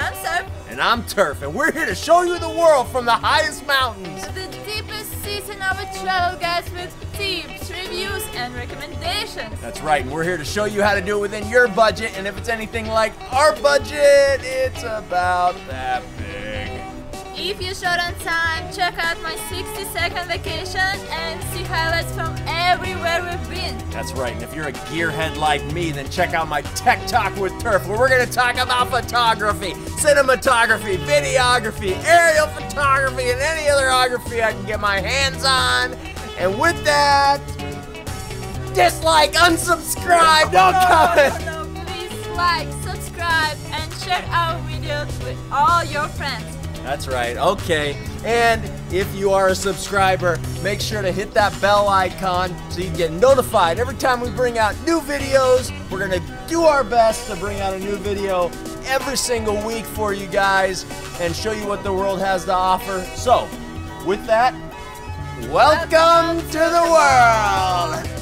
I'm Surf. And I'm Turf, and we're here to show you the world from the highest mountains. The deepest seas in our travel guides with tips, reviews, and recommendations. That's right, and we're here to show you how to do it within your budget, and if it's anything like our budget, it's about that big. If you're short on time, check out my 60-second vacation and see highlights from everywhere we've been. That's right, and if you're a gearhead like me, then check out my Tech Talk with Turf, where we're going to talk about photography, cinematography, videography, aerial photography, and any otherography I can get my hands on. And with that, dislike, unsubscribe, no comment! No, please like, subscribe, and share our videos with all your friends. That's right, okay. And if you are a subscriber, make sure to hit that bell icon so you can get notified every time we bring out new videos. We're gonna do our best to bring out a new video every single week for you guys and show you what the world has to offer. So, with that, welcome to the world!